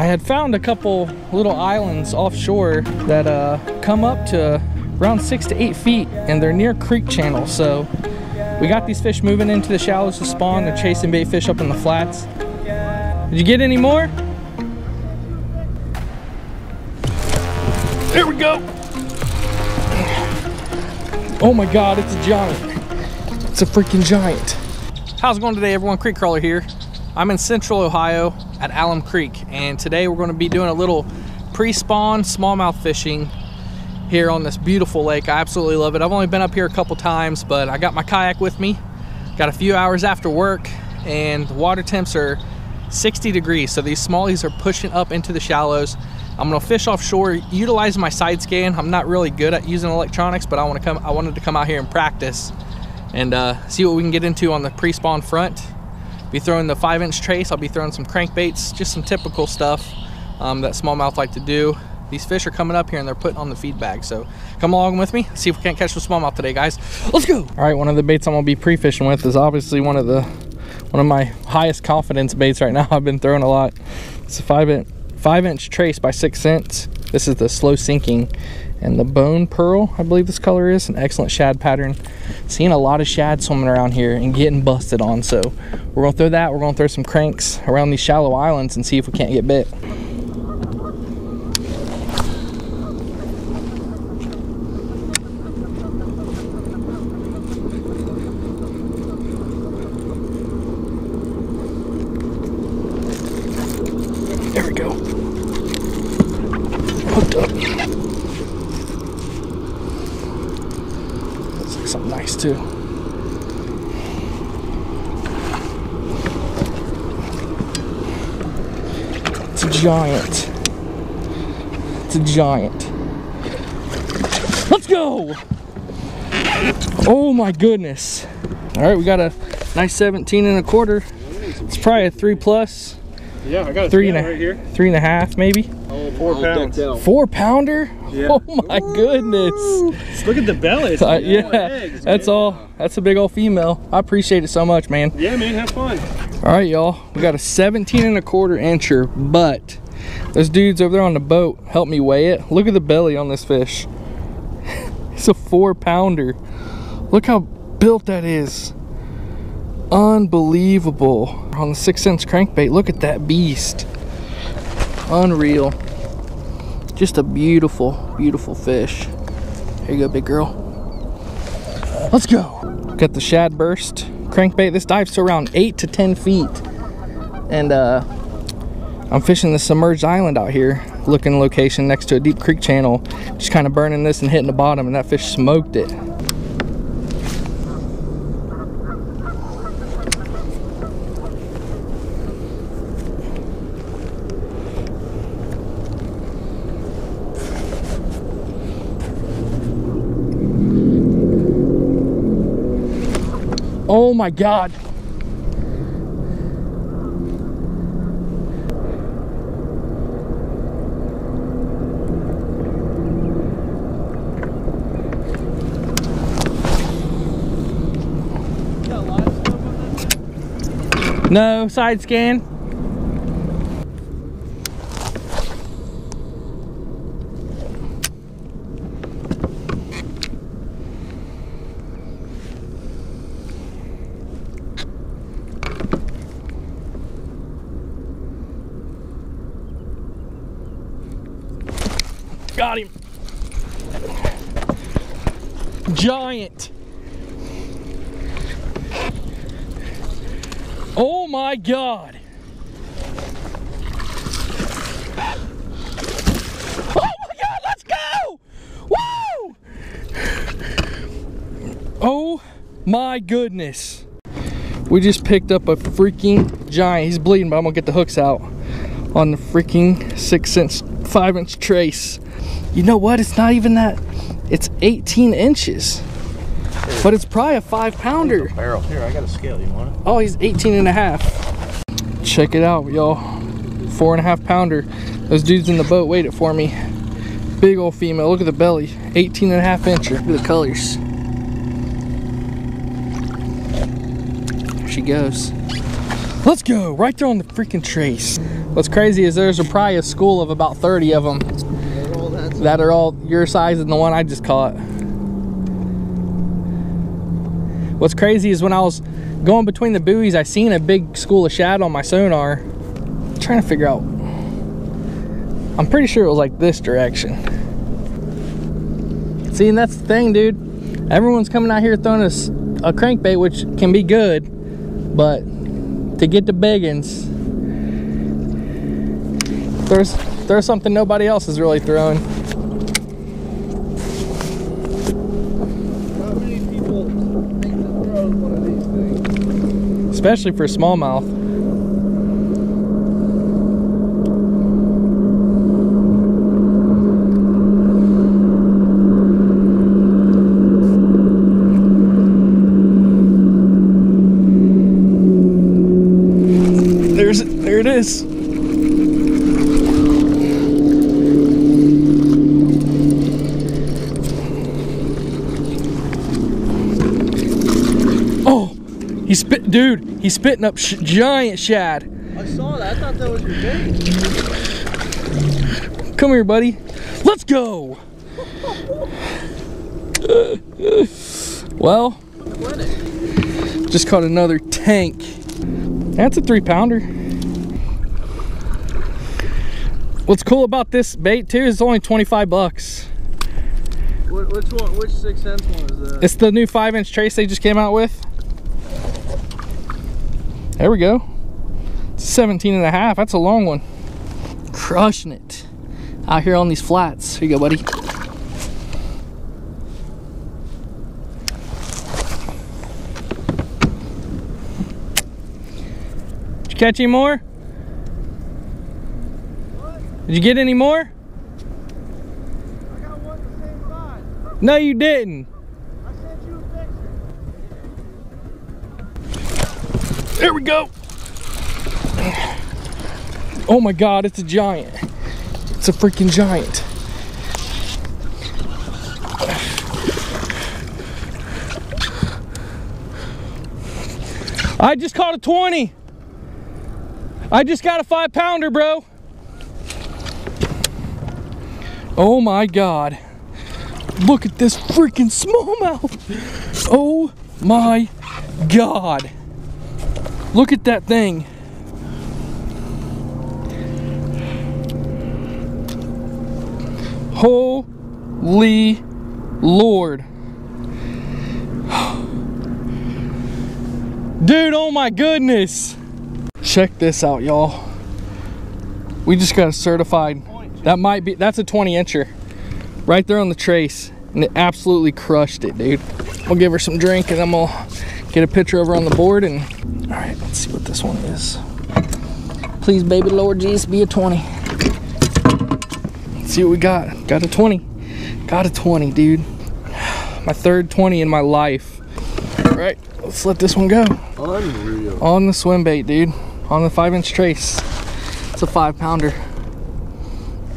I had found a couple little islands offshore that come up to around 6 to 8 feet, and they're near Creek Channel. So we got these fish moving into the shallows to spawn. They're chasing bait fish up in the flats. Did you get any more? There we go. Oh my God, it's a giant. It's a freaking giant. How's it going today, everyone? Creek Crawler here. I'm in Central Ohio at Alum Creek, and today we're going to be doing a little pre-spawn smallmouth fishing here on this beautiful lake. I absolutely love it. I've only been up here a couple times, but I got my kayak with me. Got a few hours after work, and the water temps are 60 degrees, so these smallies are pushing up into the shallows. I'm going to fish offshore, utilize my side scan. I'm not really good at using electronics, but I wanted to come out here and practice and see what we can get into on the pre-spawn front. Be throwing the 5-inch trace. I'll be throwing some crankbaits, just some typical stuff that smallmouth like to do. These fish are coming up here and they're putting on the feed bag. So come along with me, see if we can't catch some smallmouth today, guys. Let's go. All right, one of the baits I'm gonna be pre-fishing with is obviously one of my highest confidence baits right now. I've been throwing a lot. It's a 5-inch trace by 6th Sense. This is the slow sinking and the bone pearl, I believe this color is. An excellent shad pattern. Seeing a lot of shad swimming around here and getting busted on, so we're gonna throw that. We're gonna throw some cranks around these shallow islands and see if we can't get bit. There we go. Hooked up. Something nice too. It's a giant. It's a giant. Let's go. Oh my goodness. All right, we got a nice 17 and a quarter. It's probably a 3+. Yeah, I got a 3 and a right here. 3.5 maybe. Oh, 4 pounds. 4-pounder? Yeah. Oh my goodness. Just look at the belly. Yeah, eggs, that's man. All. That's a big old female. I appreciate it so much, man. Yeah, man, have fun. All right, y'all. We got a 17 and a quarter incher, but those dudes over there on the boat helped me weigh it. Look at the belly on this fish. It's a 4-pounder. Look how built that is. Unbelievable. On the 6th Sense crankbait, look at that beast. Unreal. Just a beautiful, beautiful fish. Here you go, big girl. Let's go. Got the shad burst crankbait. This dives to around 8 to 10 feet, and I'm fishing the submerged island out here, looking location next to a deep creek channel. Just kind of burning this and hitting the bottom, and that fish smoked it. Oh my God. No, side scan. Got him. Giant. Oh my God. Oh my God, let's go. Woo! Oh my goodness. We just picked up a freaking giant. He's bleeding, but I'm gonna get the hooks out on the freaking 5-inch trace. You know what, it's not even that. It's 18 inches, but it's probably a 5-pounder. Barrel here, I got a scale. You want it? Oh, he's 18 and a half. Check it out, y'all. 4.5-pounder. Those dudes in the boat weighed it for me. Big old female. Look at the belly. 18 and a half incher. Look at the colors. There she goes. Let's go right there on the freaking Trace. What's crazy is there's probably a school of about 30 of them that are all your size and the one I just caught. What's crazy is when I was going between the buoys, I seen a big school of shad on my sonar. I'm trying to figure out. I'm pretty sure it was like this direction. See, and that's the thing, dude. Everyone's coming out here throwing us a crankbait, which can be good, but to get the biggins, there's something nobody else is really throwing. How many people think to throw one of these things? Especially for smallmouth. There it is. Oh, he's spitting up giant shad. I saw that. I thought that was your bait. Come here, buddy. Let's go. Well, just caught another tank. That's a 3-pounder. What's cool about this bait too is it's only 25 bucks. Which one? Which 6th Sense one is that? It's the new 5-inch Trace they just came out with. There we go. It's 17.5. That's a long one. Crushing it out here on these flats. Here you go, buddy. Did you catch any more? Did you get any more? I got one the same size. No, you didn't. I sent you a picture. There we go. Oh my God, it's a giant. It's a freaking giant. I just caught a 20. I just got a 5-pounder, bro. Oh my God, look at this freaking smallmouth. Oh my God, look at that thing. Holy Lord. Dude, oh my goodness. Check this out, y'all. We just got a certified. That might be, that's a 20-incher. Right there on the Trace. And it absolutely crushed it, dude. We'll give her some drink and I'm gonna get a picture over on the board and, all right, let's see what this one is. Please, baby Lord Jesus, be a 20. Let's see what we got. Got a 20. Got a 20, dude. My third 20 in my life. All right, let's let this one go. Unreal. On the swim bait, dude. On the 5-inch Trace. It's a 5-pounder.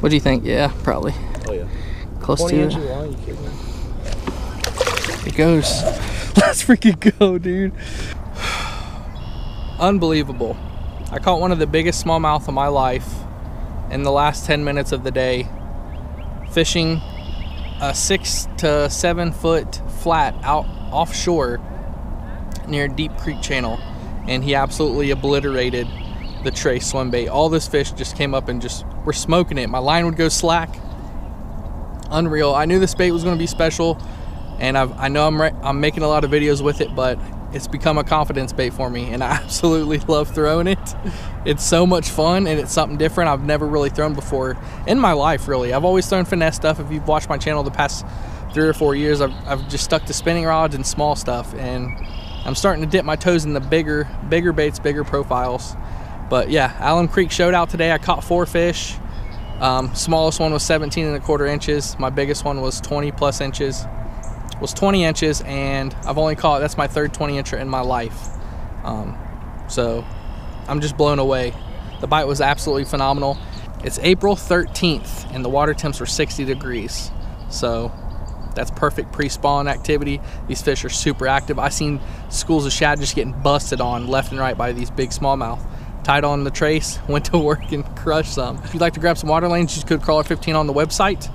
What do you think? Yeah, probably. Oh yeah. Close to it. Long, it goes. Let's freaking go, dude. Unbelievable. I caught one of the biggest smallmouth of my life in the last 10 minutes of the day, fishing a 6 to 7 foot flat out offshore near Deep Creek Channel, and he absolutely obliterated the Trace swim bait. All this fish just came up and just were smoking it. My line would go slack. Unreal. I knew this bait was going to be special, and I know I'm making a lot of videos with it, but it's become a confidence bait for me, and I absolutely love throwing it. It's so much fun, and it's something different I've never really thrown before in my life, really. I've always thrown finesse stuff. If you've watched my channel the past 3 or 4 years, I've just stuck to spinning rods and small stuff, and I'm starting to dip my toes in the bigger baits, bigger profiles. But yeah, Alum Creek showed out today. I caught 4 fish. Smallest one was 17.25 inches. My biggest one was 20 inches, and I've only caught, that's my third 20-incher in my life. So I'm just blown away. The bite was absolutely phenomenal. It's April 13th, and the water temps were 60 degrees. So That's perfect pre-spawn activity. These fish are super active. I've seen schools of shad just getting busted on left and right by these big smallmouth. Tied on the trace, went to work and crushed some. If you'd like to grab some water lanes, use code Crawler 15 on the website.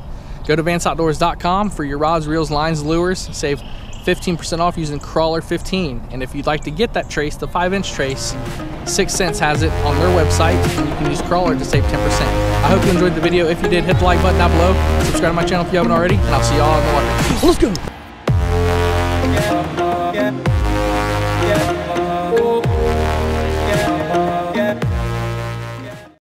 Go to vanceoutdoors.com for your rods, reels, lines, lures. Save 15% off using Crawler 15. And if you'd like to get that trace, the 5-inch trace, 6th Sense has it on their website, and you can use Crawler to save 10%. I hope you enjoyed the video. If you did, hit the like button down below. Subscribe to my channel if you haven't already, and I'll see y'all in the water. Let's go!